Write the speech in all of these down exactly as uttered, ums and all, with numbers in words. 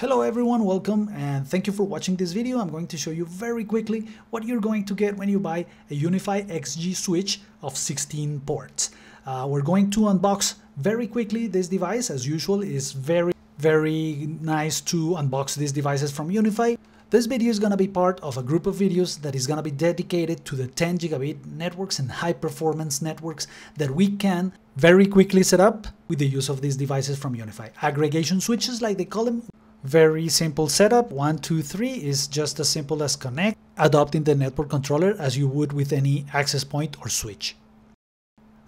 Hello everyone, welcome and thank you for watching this video. I'm going to show you very quickly what you're going to get when you buy a UniFi X G switch of sixteen ports. Uh, we're going to unbox very quickly this device. As usual, it's very, very nice to unbox these devices from UniFi. This video is going to be part of a group of videos that is going to be dedicated to the ten gigabit networks and high performance networks that we can very quickly set up with the use of these devices from UniFi. Aggregation switches, like they call them. Very simple setup. one, two, three is just as simple as connect, adopting the network controller as you would with any access point or switch.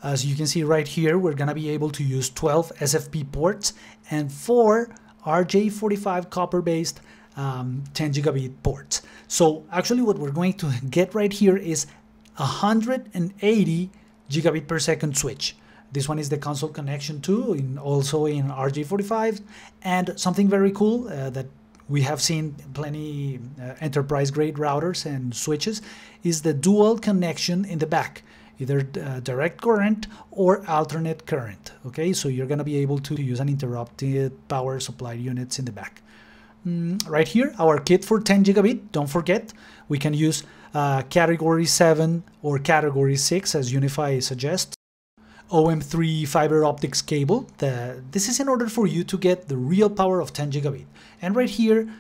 As you can see right here, we're going to be able to use twelve S F P ports and four R J forty-five copper-based um, ten gigabit ports. So actually what we're going to get right here is one hundred eighty gigabit per second switch. This one is the console connection too, in, also in R J forty-five, and something very cool uh, that we have seen plenty uh, enterprise-grade routers and switches is the dual connection in the back, either uh, direct current or alternate current. Okay, so you're going to be able to use uninterrupted power supply units in the back. Mm, right here, our kit for ten gigabit. Don't forget, we can use uh, Category seven or Category six, as UniFi suggests. O M three fiber optics cable. The, this is in order for you to get the real power of ten gigabit. And right here,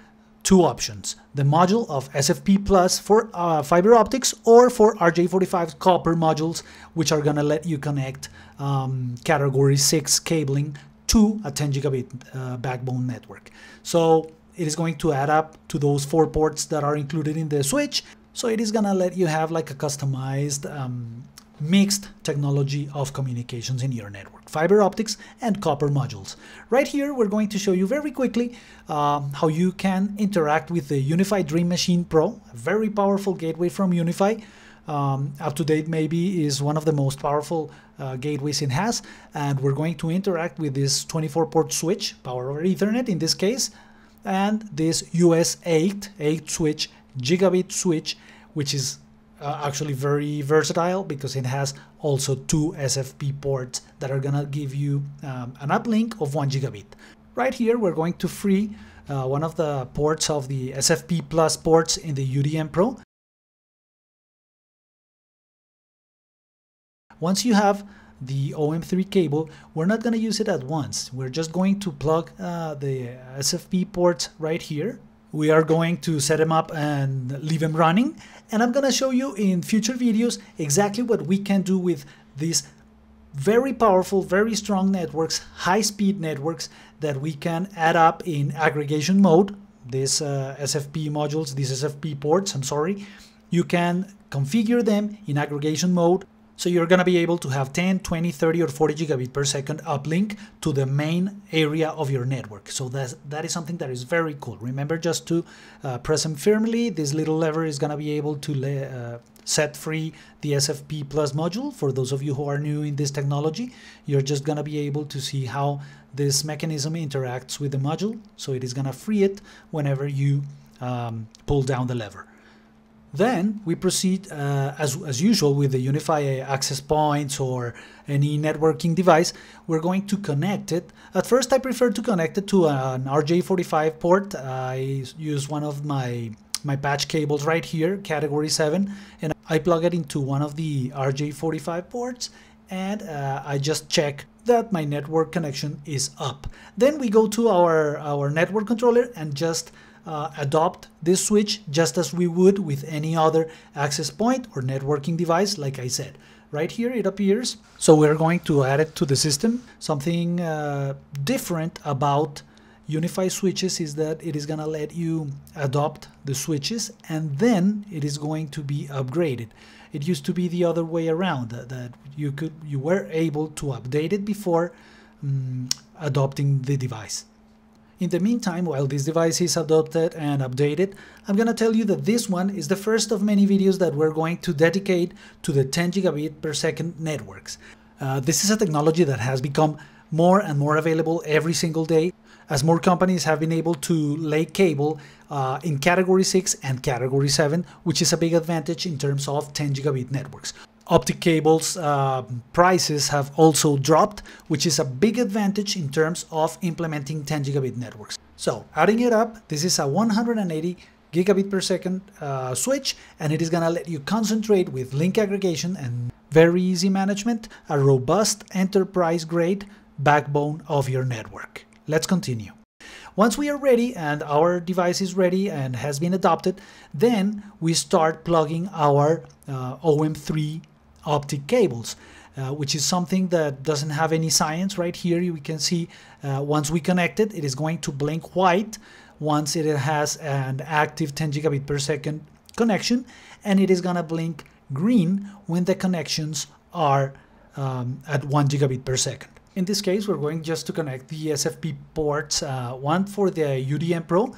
two options. The module of S F P plus for uh, fiber optics or for R J forty-five copper modules, which are going to let you connect um, Category six cabling to a ten gigabit uh, backbone network. So it is going to add up to those four ports that are included in the switch. So it is going to let you have like a customized um, mixed technology of communications in your network, fiber optics and copper modules. Right here, we're going to show you very quickly um, how you can interact with the UniFi Dream Machine Pro, a very powerful gateway from UniFi. Um, up to date, maybe, is one of the most powerful uh, gateways it has, and we're going to interact with this twenty-four port switch, power over Ethernet in this case, and this U S eight switch, gigabit switch, which is Uh, actually very versatile because it has also two S F P ports that are gonna give you um, an uplink of one gigabit. Right here, we're going to free uh, one of the ports of the S F P plus ports in the U D M Pro. Once you have the O M three cable, we're not gonna use it at once. We're just going to plug uh, the S F P ports right here. We are going to set them up and leave them running. And I'm going to show you in future videos exactly what we can do with these very powerful, very strong networks, high-speed networks that we can add up in aggregation mode. These uh, S F P modules, these S F P ports, I'm sorry, you can configure them in aggregation mode. So you're going to be able to have ten, twenty, thirty, or forty gigabit per second uplink to the main area of your network. So that's, that is something that is very cool. Remember just to uh, press them firmly. This little lever is going to be able to lay, uh, set free the S F P plus module. For those of you who are new in this technology, you're just going to be able to see how this mechanism interacts with the module. So it is going to free it whenever you um, pull down the lever. Then we proceed uh, as, as usual with the UniFi access points or any networking device. We're going to connect it. At first I prefer to connect it to an R J forty-five port. I use one of my, my patch cables right here, Category seven, and I plug it into one of the R J forty-five ports, and uh, I just check that my network connection is up. Then we go to our, our network controller and just Uh, adopt this switch just as we would with any other access point or networking device, like I said. Right here it appears. So we're going to add it to the system. Something uh, different about UniFi switches is that it is going to let you adopt the switches and then it is going to be upgraded. It used to be the other way around, that, that you could you were able to update it before um, adopting the device. In the meantime, while this device is adopted and updated, I'm going to tell you that this one is the first of many videos that we're going to dedicate to the ten gigabit per second networks. Uh, this is a technology that has become more and more available every single day as more companies have been able to lay cable uh, in Category six and Category seven, which is a big advantage in terms of ten gigabit networks. optic cables uh, prices have also dropped, which is a big advantage in terms of implementing ten gigabit networks. So adding it up, this is a one hundred eighty gigabit per second uh, switch, and it is gonna let you concentrate with link aggregation and very easy management, a robust enterprise grade backbone of your network. Let's continue. Once we are ready and our device is ready and has been adopted, then we start plugging our uh, O M three optic cables, uh, which is something that doesn't have any science. Right here we can see uh, once we connect it, it is going to blink white once it has an active ten gigabit per second connection, and it is gonna blink green when the connections are um, at one gigabit per second. In this case, we're going just to connect the S F P ports, uh, one for the U D M Pro,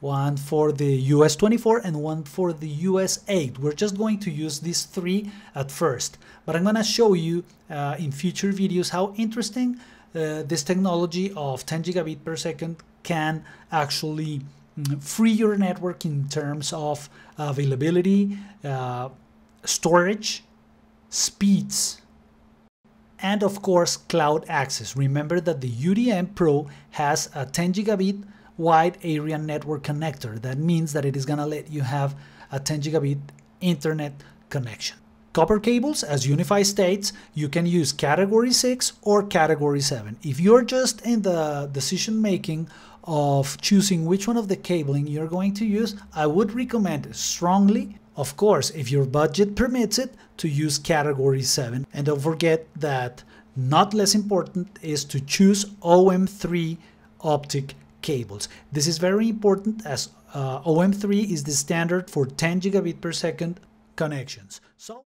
one for the U S twenty-four, and one for the U S eight. We're just going to use these three at first, but I'm going to show you uh, in future videos how interesting uh, this technology of ten gigabit per second can actually free your network in terms of availability, uh, storage, speeds, and of course cloud access. Remember that the U D M Pro has a ten gigabit wide area network connector. That means that it is gonna let you have a ten gigabit internet connection. Copper cables, as UniFi states, you can use category six or category seven. If you're just in the decision making of choosing which one of the cabling you're going to use, I would recommend strongly, of course, if your budget permits it, to use category seven. And don't forget that not less important is to choose O M three optic cables. This is very important, as uh, O M three is the standard for ten gigabit per second connections. So